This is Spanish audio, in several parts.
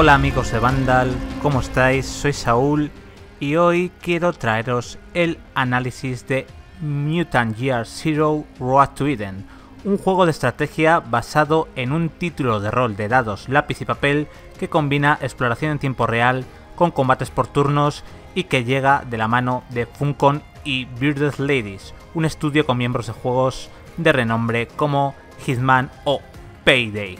Hola amigos de Vandal, ¿cómo estáis? Soy Saúl y hoy quiero traeros el análisis de Mutant Year Zero: Road to Eden, un juego de estrategia basado en un título de rol de dados, lápiz y papel que combina exploración en tiempo real con combates por turnos y que llega de la mano de Funcom y Bearded Ladies, un estudio con miembros de juegos de renombre como Hitman o Payday.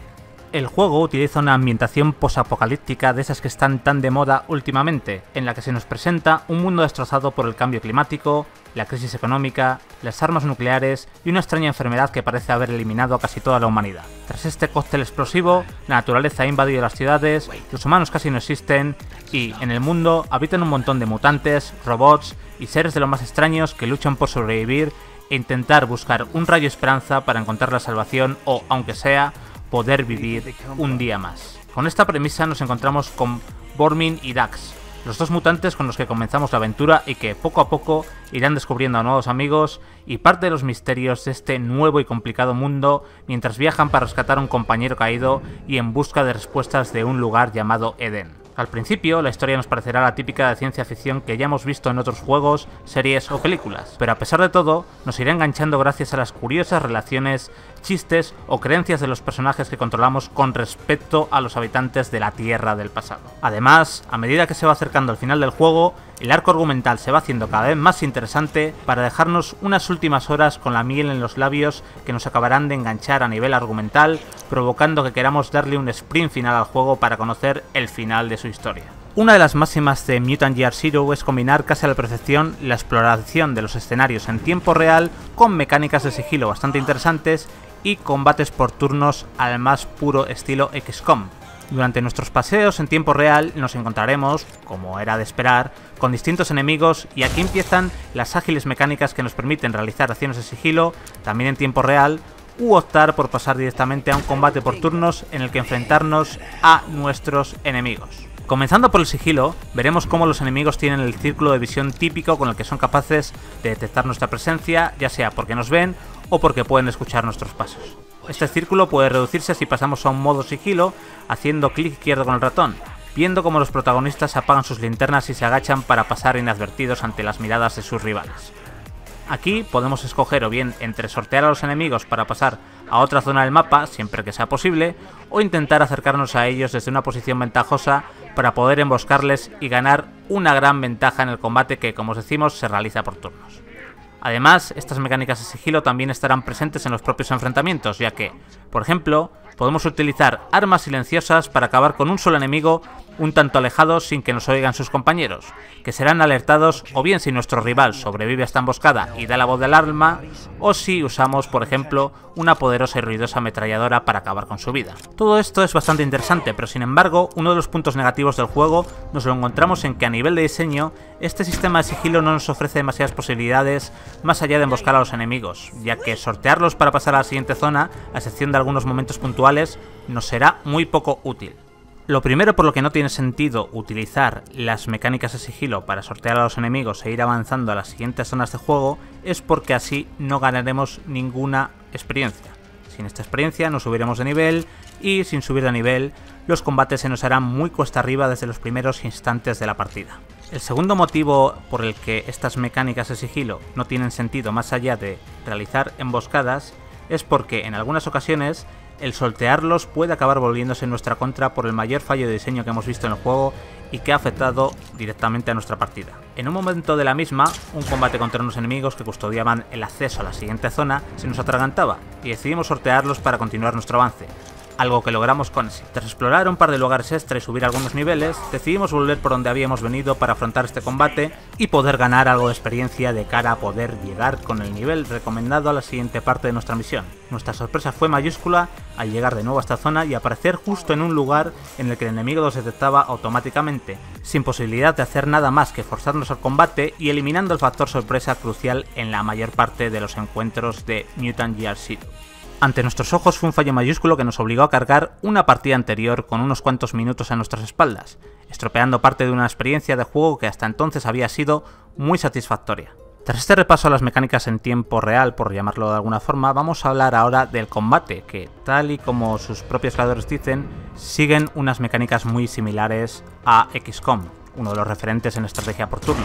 El juego utiliza una ambientación posapocalíptica de esas que están tan de moda últimamente, en la que se nos presenta un mundo destrozado por el cambio climático, la crisis económica, las armas nucleares y una extraña enfermedad que parece haber eliminado a casi toda la humanidad. Tras este cóctel explosivo, la naturaleza ha invadido las ciudades, los humanos casi no existen y, en el mundo, habitan un montón de mutantes, robots y seres de los más extraños que luchan por sobrevivir e intentar buscar un rayo de esperanza para encontrar la salvación o, aunque sea, poder vivir un día más. Con esta premisa nos encontramos con Bormin y Dax, los dos mutantes con los que comenzamos la aventura y que poco a poco irán descubriendo a nuevos amigos y parte de los misterios de este nuevo y complicado mundo mientras viajan para rescatar a un compañero caído y en busca de respuestas de un lugar llamado Eden. Al principio, la historia nos parecerá la típica de ciencia ficción que ya hemos visto en otros juegos, series o películas, pero a pesar de todo, nos irá enganchando gracias a las curiosas relaciones, chistes o creencias de los personajes que controlamos con respecto a los habitantes de la Tierra del pasado. Además, a medida que se va acercando al final del juego, el arco argumental se va haciendo cada vez más interesante para dejarnos unas últimas horas con la miel en los labios que nos acabarán de enganchar a nivel argumental, provocando que queramos darle un sprint final al juego para conocer el final de su historia. Una de las máximas de Mutant Year Zero es combinar casi a la perfección la exploración de los escenarios en tiempo real con mecánicas de sigilo bastante interesantes y combates por turnos al más puro estilo XCOM. Durante nuestros paseos en tiempo real nos encontraremos, como era de esperar, con distintos enemigos y aquí empiezan las ágiles mecánicas que nos permiten realizar acciones de sigilo, también en tiempo real, u optar por pasar directamente a un combate por turnos en el que enfrentarnos a nuestros enemigos. Comenzando por el sigilo, veremos cómo los enemigos tienen el círculo de visión típico con el que son capaces de detectar nuestra presencia, ya sea porque nos ven o porque pueden escuchar nuestros pasos. Este círculo puede reducirse si pasamos a un modo sigilo haciendo clic izquierdo con el ratón, viendo cómo los protagonistas apagan sus linternas y se agachan para pasar inadvertidos ante las miradas de sus rivales. Aquí podemos escoger o bien entre sortear a los enemigos para pasar a otra zona del mapa, siempre que sea posible, o intentar acercarnos a ellos desde una posición ventajosa para poder emboscarles y ganar una gran ventaja en el combate que, como os decimos, se realiza por turnos. Además, estas mecánicas de sigilo también estarán presentes en los propios enfrentamientos, ya que, por ejemplo, podemos utilizar armas silenciosas para acabar con un solo enemigo un tanto alejado sin que nos oigan sus compañeros, que serán alertados o bien si nuestro rival sobrevive a esta emboscada y da la voz de alarma, o si usamos, por ejemplo, una poderosa y ruidosa ametralladora para acabar con su vida. Todo esto es bastante interesante, pero sin embargo, uno de los puntos negativos del juego nos lo encontramos en que a nivel de diseño, este sistema de sigilo no nos ofrece demasiadas posibilidades más allá de emboscar a los enemigos, ya que sortearlos para pasar a la siguiente zona, a excepción de algunos momentos puntuales, nos será muy poco útil. Lo primero por lo que no tiene sentido utilizar las mecánicas de sigilo para sortear a los enemigos e ir avanzando a las siguientes zonas de juego es porque así no ganaremos ninguna experiencia. Sin esta experiencia no subiremos de nivel y sin subir de nivel los combates se nos harán muy cuesta arriba desde los primeros instantes de la partida. El segundo motivo por el que estas mecánicas de sigilo no tienen sentido más allá de realizar emboscadas es porque en algunas ocasiones el soltearlos puede acabar volviéndose en nuestra contra por el mayor fallo de diseño que hemos visto en el juego y que ha afectado directamente a nuestra partida. En un momento de la misma, un combate contra unos enemigos que custodiaban el acceso a la siguiente zona se nos atragantaba y decidimos sortearlos para continuar nuestro avance, algo que logramos con éxito. Tras explorar un par de lugares extra y subir algunos niveles, decidimos volver por donde habíamos venido para afrontar este combate y poder ganar algo de experiencia de cara a poder llegar con el nivel recomendado a la siguiente parte de nuestra misión. Nuestra sorpresa fue mayúscula al llegar de nuevo a esta zona y aparecer justo en un lugar en el que el enemigo los detectaba automáticamente, sin posibilidad de hacer nada más que forzarnos al combate y eliminando el factor sorpresa crucial en la mayor parte de los encuentros de Mutant Year Zero. Ante nuestros ojos fue un fallo mayúsculo que nos obligó a cargar una partida anterior con unos cuantos minutos a nuestras espaldas, estropeando parte de una experiencia de juego que hasta entonces había sido muy satisfactoria. Tras este repaso a las mecánicas en tiempo real, por llamarlo de alguna forma, vamos a hablar ahora del combate, que tal y como sus propios creadores dicen, siguen unas mecánicas muy similares a XCOM, uno de los referentes en estrategia por turno.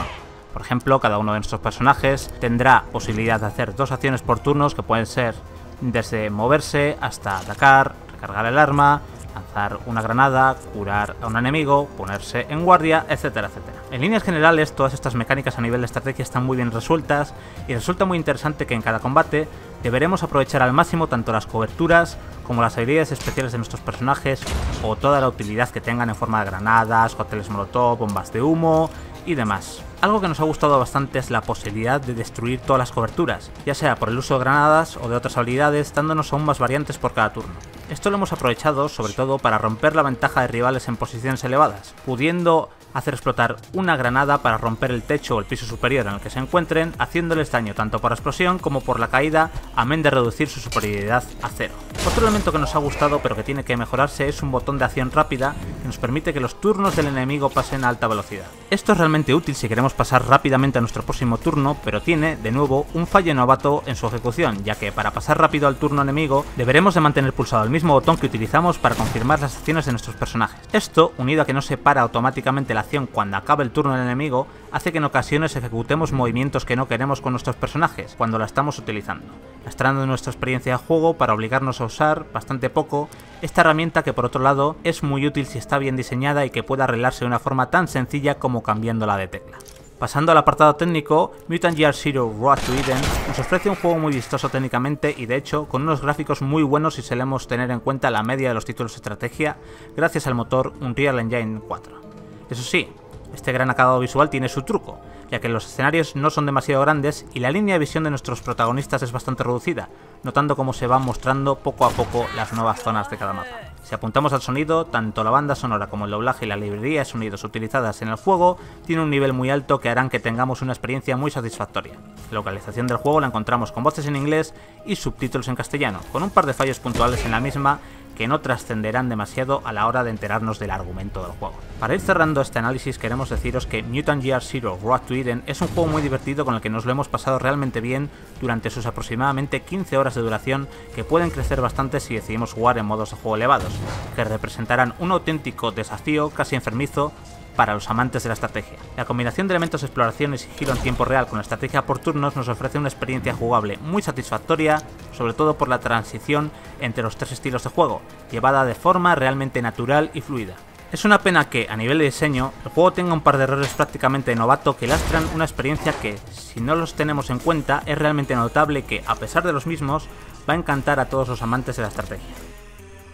Por ejemplo, cada uno de nuestros personajes tendrá posibilidad de hacer dos acciones por turnos que pueden ser desde moverse hasta atacar, recargar el arma, lanzar una granada, curar a un enemigo, ponerse en guardia, etcétera, etcétera. En líneas generales, todas estas mecánicas a nivel de estrategia están muy bien resueltas y resulta muy interesante que en cada combate deberemos aprovechar al máximo tanto las coberturas como las habilidades especiales de nuestros personajes o toda la utilidad que tengan en forma de granadas, cócteles molotov, bombas de humo y demás. Algo que nos ha gustado bastante es la posibilidad de destruir todas las coberturas, ya sea por el uso de granadas o de otras habilidades, dándonos aún más variantes por cada turno. Esto lo hemos aprovechado sobre todo para romper la ventaja de rivales en posiciones elevadas, pudiendo hacer explotar una granada para romper el techo o el piso superior en el que se encuentren, haciéndoles daño tanto por explosión como por la caída, amén de reducir su superioridad a cero. Otro elemento que nos ha gustado pero que tiene que mejorarse es un botón de acción rápida que nos permite que los turnos del enemigo pasen a alta velocidad. Esto es realmente útil si queremos pasar rápidamente a nuestro próximo turno, pero tiene, de nuevo, un fallo novato en su ejecución, ya que para pasar rápido al turno enemigo deberemos de mantener pulsado el mismo botón que utilizamos para confirmar las acciones de nuestros personajes. Esto, unido a que no se para automáticamente la acción cuando acabe el turno del enemigo, hace que en ocasiones ejecutemos movimientos que no queremos con nuestros personajes cuando la estamos utilizando, lastrando nuestra experiencia de juego para obligarnos a usar bastante poco esta herramienta, que por otro lado es muy útil si está bien diseñada y que pueda arreglarse de una forma tan sencilla como cambiándola de tecla. Pasando al apartado técnico, Mutant Year Zero: Road to Eden nos ofrece un juego muy vistoso técnicamente y de hecho con unos gráficos muy buenos si solemos tener en cuenta la media de los títulos de estrategia gracias al motor Unreal Engine 4. Eso sí, este gran acabado visual tiene su truco, ya que los escenarios no son demasiado grandes y la línea de visión de nuestros protagonistas es bastante reducida, notando cómo se van mostrando poco a poco las nuevas zonas de cada mapa. Si apuntamos al sonido, tanto la banda sonora como el doblaje y la librería de sonidos utilizadas en el juego tienen un nivel muy alto que harán que tengamos una experiencia muy satisfactoria. La localización del juego la encontramos con voces en inglés y subtítulos en castellano, con un par de fallos puntuales en la misma que no trascenderán demasiado a la hora de enterarnos del argumento del juego. Para ir cerrando este análisis queremos deciros que Mutant Year Zero: Road to Eden es un juego muy divertido con el que nos lo hemos pasado realmente bien durante sus aproximadamente 15 horas de duración, que pueden crecer bastante si decidimos jugar en modos de juego elevados, que representarán un auténtico desafío casi enfermizo para los amantes de la estrategia. La combinación de elementos de exploración y sigilo en tiempo real con la estrategia por turnos nos ofrece una experiencia jugable muy satisfactoria, sobre todo por la transición entre los tres estilos de juego, llevada de forma realmente natural y fluida. Es una pena que, a nivel de diseño, el juego tenga un par de errores prácticamente de novato que lastran una experiencia que, si no los tenemos en cuenta, es realmente notable y que, a pesar de los mismos, va a encantar a todos los amantes de la estrategia.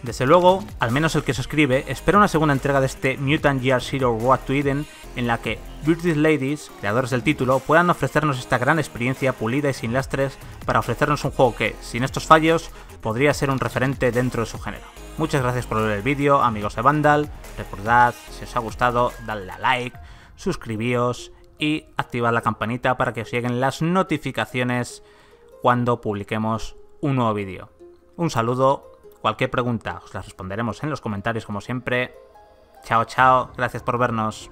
Desde luego, al menos el que se escribe, espera una segunda entrega de este Mutant Year Zero: Road to Eden, en la que Bearded Ladies, creadores del título, puedan ofrecernos esta gran experiencia pulida y sin lastres para ofrecernos un juego que, sin estos fallos, podría ser un referente dentro de su género. Muchas gracias por ver el vídeo, amigos de Vandal. Recordad, si os ha gustado, dadle a like, suscribíos y activad la campanita para que os lleguen las notificaciones cuando publiquemos un nuevo vídeo. Un saludo. Cualquier pregunta os la responderemos en los comentarios como siempre. Chao, chao, gracias por vernos.